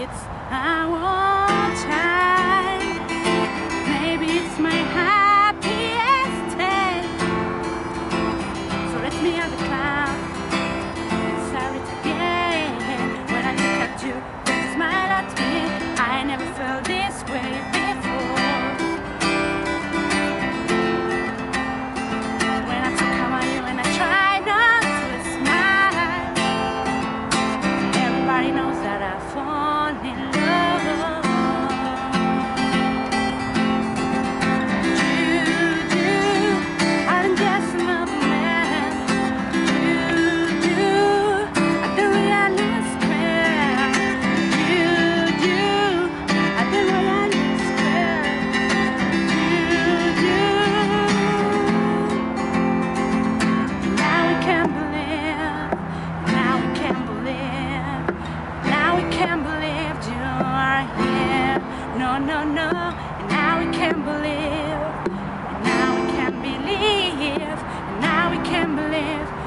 It's our time. Maybe it's my happiest day. So let me have the clouds. It's sorry again. When I look at you, you smile at me. I never felt this way. No, and now we can believe, and now we can believe, and now we can believe.